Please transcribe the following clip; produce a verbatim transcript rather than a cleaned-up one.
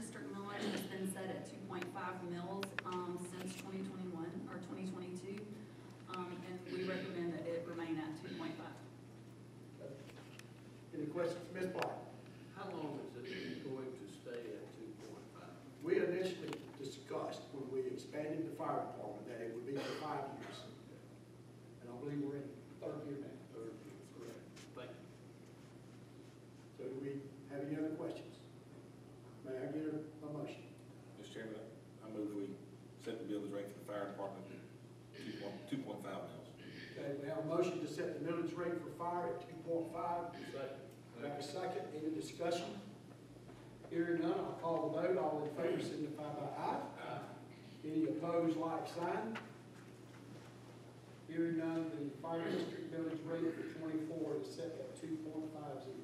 district millage has been set at two point five mils um, since twenty twenty-one or twenty twenty-two, um, and we recommend that it remain at two point five. Any questions, Miz Black? How long is it going to stay at two point five? We initially discussed when we expanded the fire department that it would be for five years, and I believe we're in third year now. Third year, correct. Thank you. So do we have any other questions? May I get a motion? Mister Chairman, I move that we set the millage rate for the fire department at two point five mils. Okay, we have a motion to set the millage rate for fire at two point five. Second. We have a second. Any discussion? Hearing none, I'll call the vote. All in favor signify by aye. Aye. Any opposed, like sign. Hearing none, the fire district millage rate for twenty-four is set at two point five zero.